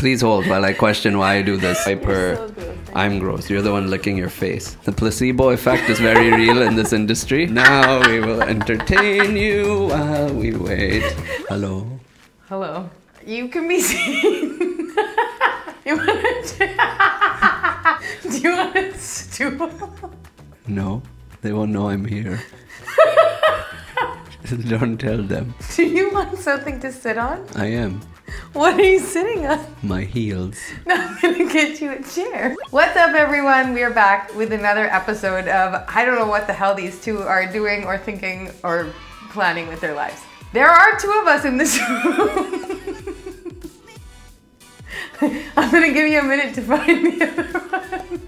Please hold while I question why I do this. I'm gross. You're the one licking your face. The placebo effect is very real in this industry. Now we will entertain you while we wait. Hello. Hello. You can be seen. Do you want a stool? No, they won't know I'm here. Don't tell them. Do you want something to sit on? I am. What are you sitting on? My heels. No, I'm gonna get you a chair. What's up, everyone? We are back with another episode of I don't know what the hell these two are doing or thinking or planning with their lives. There are two of us in this room. I'm gonna give you a minute to find the other one.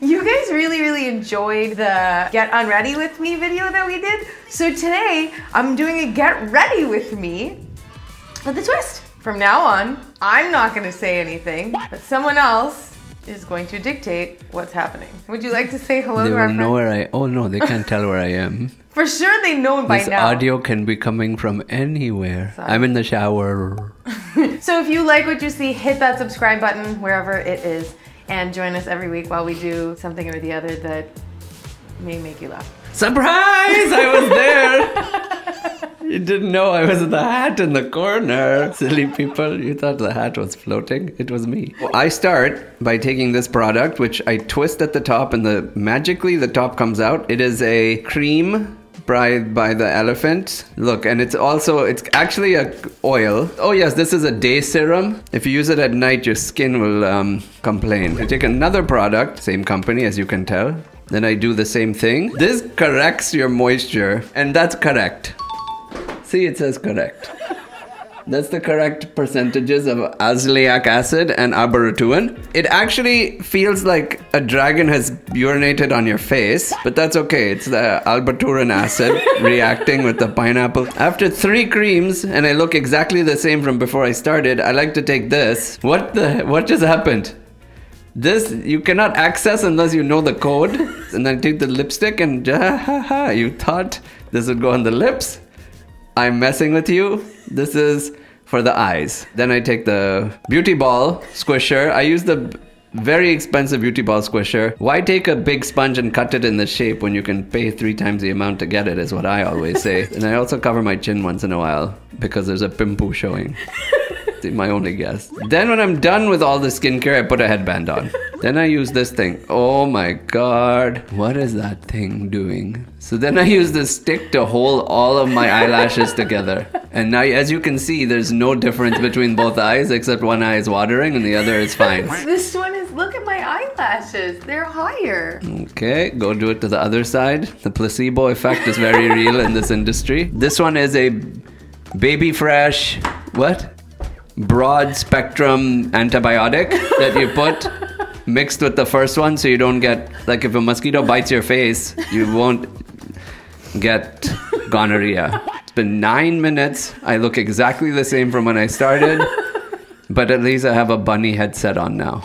You guys really enjoyed the Get Unready With Me video that we did. So today, I'm doing a Get Ready With Me with a twist. From now on, I'm not gonna say anything, but someone else is going to dictate what's happening. Would you like to say hello to our friend? They will know where I... Oh no, they can't tell where I am. For sure they know by now. This audio can be coming from anywhere. Sorry. I'm in the shower. So if you like what you see, hit that subscribe button wherever it is. And join us every week while we do something or the other that may make you laugh. Surprise! I was there! You didn't know I was in the hat in the corner. Silly people, you thought the hat was floating. It was me. Well, I start by taking this product, which I twist at the top and magically the top comes out. It is a cream by the elephant. Look, and it's actually a oil. Oh yes, this is a day serum. If you use it at night, your skin will complain. I take another product, same company as you can tell. Then I do the same thing. This corrects your moisture, and that's correct. See, it says correct. That's the correct percentages of azelaic acid and arbutin. It actually feels like a dragon has urinated on your face, but that's okay. It's the albuturin acid reacting with the pineapple. After 3 creams, and I look exactly the same from before I started, I like to take this. What just happened? This you cannot access unless you know the code. And then take the lipstick and you thought this would go on the lips? I'm messing with you. This is for the eyes. Then I take the beauty ball squisher. I use the very expensive beauty ball squisher. Why take a big sponge and cut it in the shape when you can pay 3 times the amount to get it, is what I always say. And I also cover my chin once in a while because there's a pimple showing. My only guess. Then when I'm done with all the skincare, I put a headband on. Then I use this thing. Oh my god. What is that thing doing? So then I use this stick to hold all of my eyelashes together. And now, as you can see, there's no difference between both eyes, except one eye is watering and the other is fine. This one is, look at my eyelashes. They're higher. Okay, go do it to the other side. The placebo effect is very real in this industry. This one is a baby fresh, what? Broad spectrum antibiotic that you put mixed with the first one, so you don't get, like, if a mosquito bites your face, you won't get gonorrhea. It's been 9 minutes. I look exactly the same from when I started, but at least I have a bunny headset on now.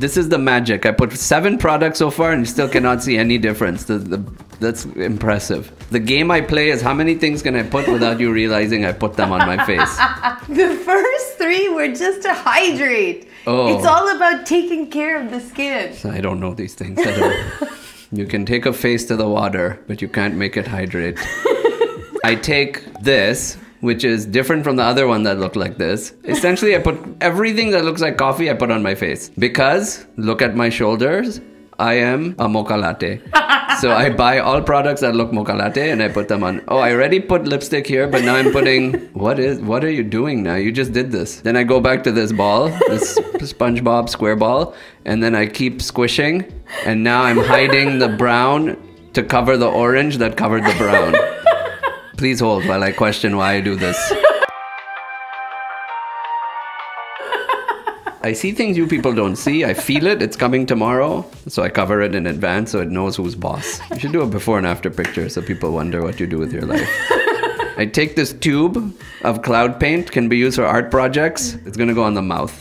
This is the magic. I put 7 products so far and you still cannot see any difference. That's impressive. The game I play is how many things can I put without you realizing I put them on my face. The first 3 were just to hydrate. Oh. It's all about taking care of the skin. I don't know these things at all. You can take a face to the water, but you can't make it hydrate. I take this, which is different from the other one that looked like this. Essentially, I put everything that looks like coffee, I put on my face. Because, look at my shoulders, I am a mocha latte. So I buy all products that look mocha latte and I put them on. Oh, I already put lipstick here, but now I'm putting... What are you doing now? You just did this. Then I go back to this ball, this SpongeBob square ball, and then I keep squishing. And now I'm hiding the brown to cover the orange that covered the brown. Please hold while I question why I do this. I see things you people don't see. I feel it. It's coming tomorrow. So I cover it in advance so it knows who's boss. You should do a before and after picture so people wonder what you do with your life. I take this tube of cloud paint. Can be used for art projects. It's going to go on the mouth.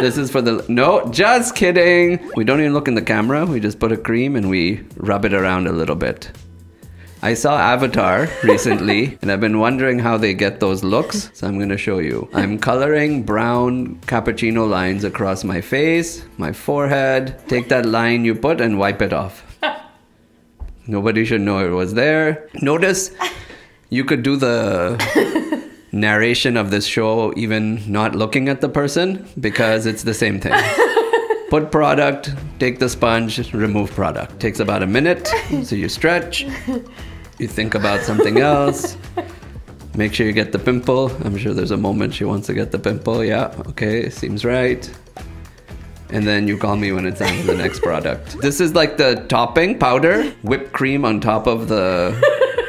This is for the... No, just kidding. We don't even look in the camera. We just put a cream and we rub it around a little bit. I saw Avatar recently, and I've been wondering how they get those looks, so I'm going to show you. I'm coloring brown cappuccino lines across my face, my forehead. Take that line you put and wipe it off. Nobody should know it was there. Notice you could do the narration of this show even not looking at the person, because it's the same thing. Put product, take the sponge, remove product. Takes about a minute, so you stretch, you think about something else, make sure you get the pimple. I'm sure there's a moment she wants to get the pimple, yeah, okay, seems right. And then you call me when it's time for the next product. This is like the topping powder, whipped cream on top of the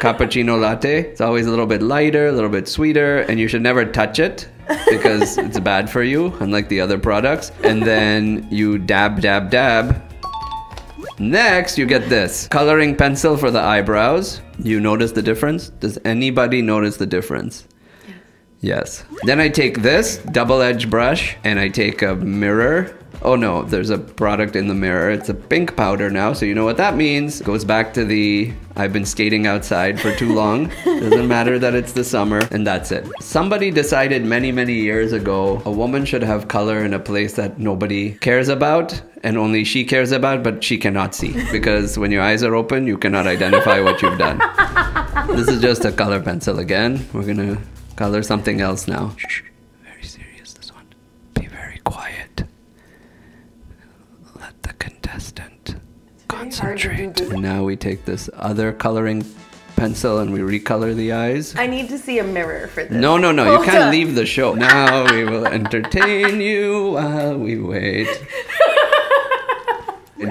cappuccino latte. It's always a little bit lighter, a little bit sweeter, and you should never touch it, because it's bad for you, unlike the other products. And then you dab, dab, dab. Next, you get this. Coloring pencil for the eyebrows. You notice the difference? Does anybody notice the difference? Yeah. Yes. Then I take this double-edged brush, and I take a mirror. Oh no, there's a product in the mirror. It's a pink powder now, so you know what that means. Goes back to the, I've been skating outside for too long. Doesn't matter that it's the summer, and that's it. Somebody decided many, many years ago, a woman should have color in a place that nobody cares about, and only she cares about, but she cannot see. Because when your eyes are open, you cannot identify what you've done. This is just a color pencil again. We're gonna color something else now. Shh, very serious, this one. Be very quiet. Concentrate. And now we take this other coloring pencil and we recolor the eyes. I need to see a mirror for this. No, no, no. Hold you can't up. Leave the show. Now we will entertain you while we wait.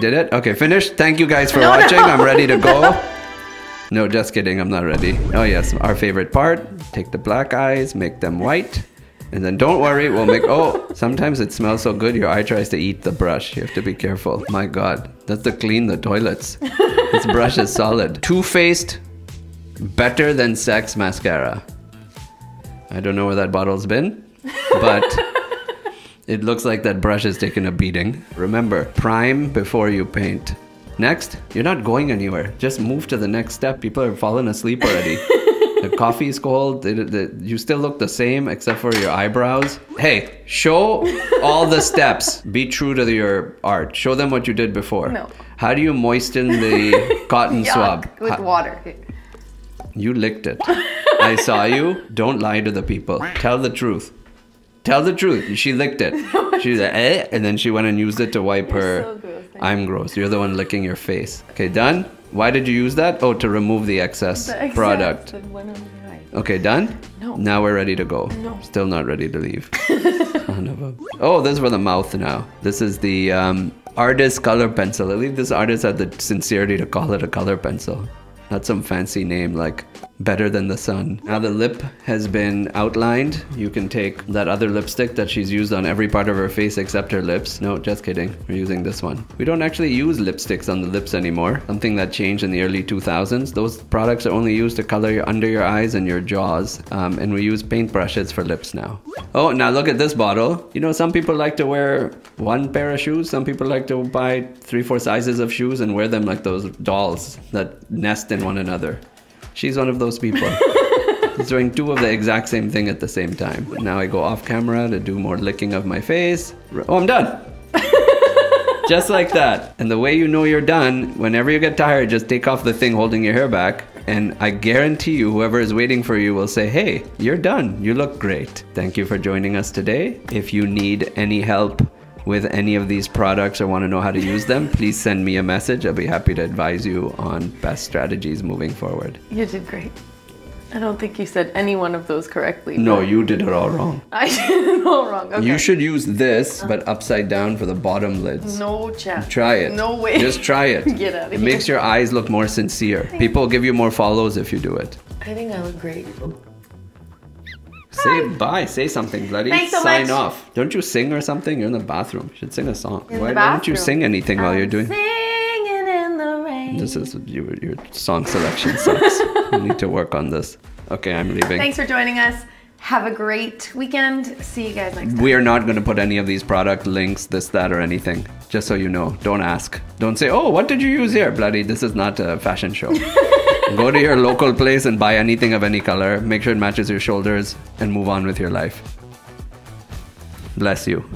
Did it? Okay, finished. Thank you guys for watching. No. I'm ready to go. No, just kidding. I'm not ready. Oh, yes. Our favorite part. Take the black eyes, make them white. And then don't worry, we'll make... Oh, sometimes it smells so good your eye tries to eat the brush. You have to be careful. My God, that's to clean the toilets. This brush is solid. Too Faced, better than sex mascara. I don't know where that bottle's been, but it looks like that brush has taken a beating. Remember, prime before you paint. Next, you're not going anywhere. Just move to the next step. People have fallen asleep already. The coffee's cold. You still look the same except for your eyebrows. Hey, show all the steps. Be true to your art. Show them what you did before. No. How do you moisten the cotton swab? With water. You licked it. I saw you. Don't lie to the people. Tell the truth. Tell the truth. She licked it. She was like, eh? And then she went and used it to wipe her. So gross. I'm gross. You're the one licking your face. Okay, done? Why did you use that? Oh, to remove the excess product. The one on the right. Okay, done? No. Now we're ready to go. No. Still not ready to leave. Oh, this is for the mouth now. This is the artist color pencil. I believe this artist had the sincerity to call it a color pencil. Not some fancy name like better than the sun. Now the lip has been outlined. You can take that other lipstick that she's used on every part of her face except her lips. No, just kidding. We're using this one. We don't actually use lipsticks on the lips anymore. Something that changed in the early 2000s. Those products are only used to color under your eyes and your jaws. And we use paintbrushes for lips now. Oh, now look at this bottle. You know, some people like to wear one pair of shoes. Some people like to buy 3-4 sizes of shoes and wear them like those dolls that nest in one another. She's one of those people. She's doing two of the exact same thing at the same time. Now I go off camera to do more licking of my face. Oh, I'm done. Just like that. And the way you know you're done, whenever you get tired, just take off the thing holding your hair back. And I guarantee you, whoever is waiting for you will say, hey, you're done. You look great. Thank you for joining us today. If you need any help with any of these products or want to know how to use them, please send me a message. I'll be happy to advise you on best strategies moving forward. You did great. I don't think you said any one of those correctly. No, you did it all wrong. I did it all wrong. Okay. You should use this, but upside down for the bottom lids. No chance. Try it. No way. Just try it. Get out of here. It makes your eyes look more sincere. People give you more follows if you do it. I think I look great. Say bye. Say something, bloody. Thanks so sign much. Off. Don't you sing or something? You're in the bathroom. You should sing a song. Why don't you sing anything while you're doing? Singing in the rain. This is your song selection sucks. You need to work on this. Okay, I'm leaving. Thanks for joining us. Have a great weekend. See you guys next time. We are not going to put any of these product links, this, that, or anything. Just so you know, don't ask. Don't say, oh, what did you use here, bloody? This is not a fashion show. Go to your local place and buy anything of any color. Make sure it matches your shoulders and move on with your life. Bless you.